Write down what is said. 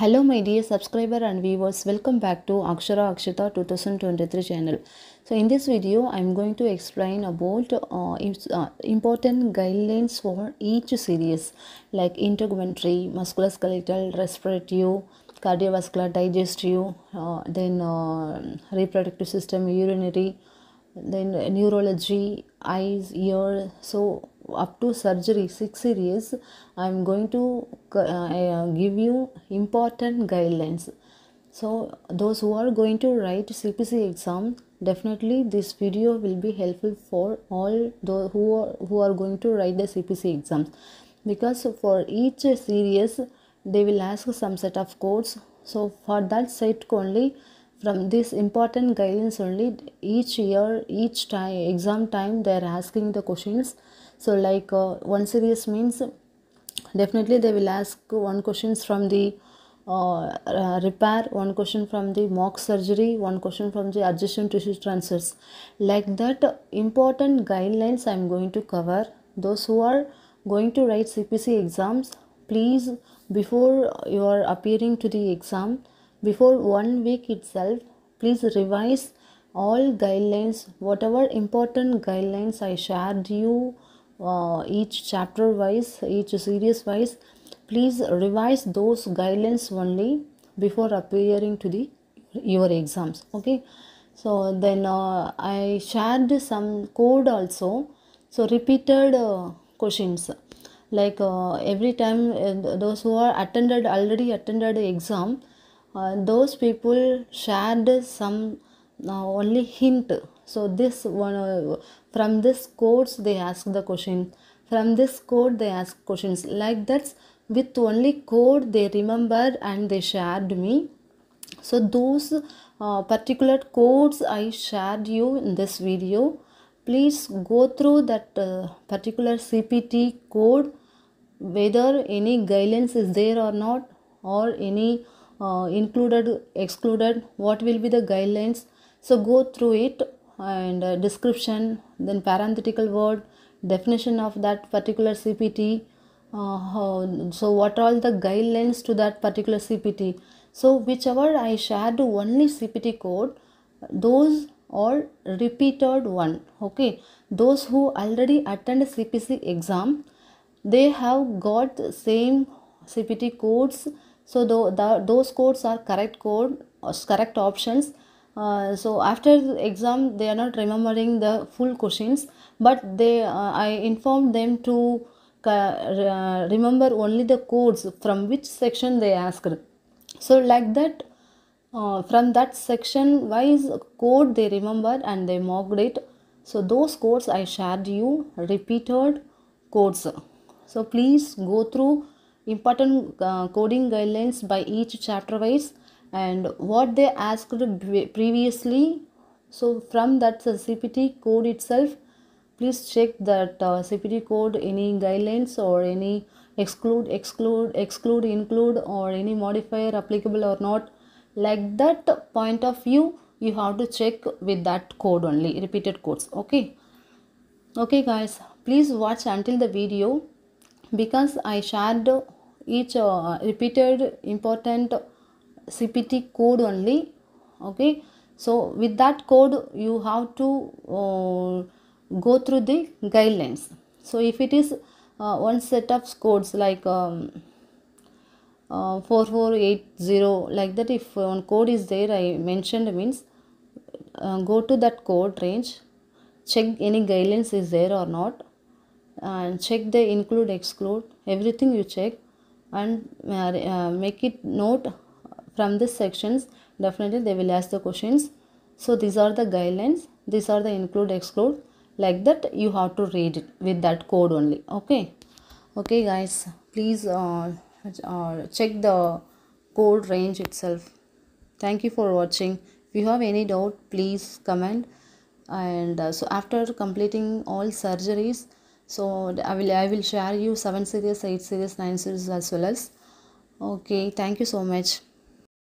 Hello my dear subscriber and viewers, welcome back to Akshara Akshita 2023 channel. So in this video I am going to explain about important guidelines for each series like integumentary, musculoskeletal, respiratory, cardiovascular, digestive, then reproductive system, urinary, then neurology, eyes, ear, so up to surgery, 6 series I am going to give you important guidelines. So those who are going to write CPC exam, definitely this video will be helpful for all those who are going to write the CPC exams, because for each series they will ask some set of codes. So for that set only, from this important guidelines only, each year, each time exam time they are asking the questions. So like one series means definitely they will ask one question from the repair, one question from the mock surgery, one question from the adjacent tissue transfers. Like that important guidelines I am going to cover. Those who are going to write CPC exams, please before you are appearing to the exam, before 1 week itself, please revise all guidelines, whatever important guidelines I shared you each chapter wise, each series wise. Please revise those guidelines only before appearing to your exams. Okay, so then I shared some code also. So repeated questions, like every time those who are already attended the exam, those people shared some only hint. So this one, from this codes they ask the question, from this code they ask questions. Like that, with only code they remembered and they shared me. So those particular codes I shared you in this video. Please go through that particular CPT code, whether any guidance is there or not, or any included, excluded, what will be the guidelines. So go through it, and description, then parenthetical word, definition of that particular CPT, so what are all the guidelines to that particular CPT. So whichever I shared only CPT code, those are repeated one. Okay, those who already attend CPC exam, they have got same CPT codes. So those codes are correct code or correct options. So after the exam they are not remembering the full questions, but they I informed them to remember only the codes from which section they asked. So like that, from that section wise code they remembered and they marked it. So those codes I shared you, repeated codes. So please go through important coding guidelines by each chapter wise, and what they asked previously. So from that CPT code itself, please check that CPT code, any guidelines or any exclude, include, or any modifier applicable or not. Like that point of view, you have to check with that code only, repeated codes. Okay guys, please watch until the video, because I shared each repeated important CPT code only. Okay, so with that code you have to go through the guidelines. So if it is one set of codes like 4480, like that, if one code is there I mentioned, means go to that code range, check any guidelines is there or not, and check the include, exclude, everything you check, and make it note. From these sections definitely they will ask the questions. So these are the guidelines, these are the include, exclude. Like that you have to read it with that code only. Okay guys, please check the code range itself. Thank you for watching. If you have any doubt, please comment. And so after completing all surgeries, so I will share you 7 series, 8 series, 9 series as well as. Okay, thank you so much.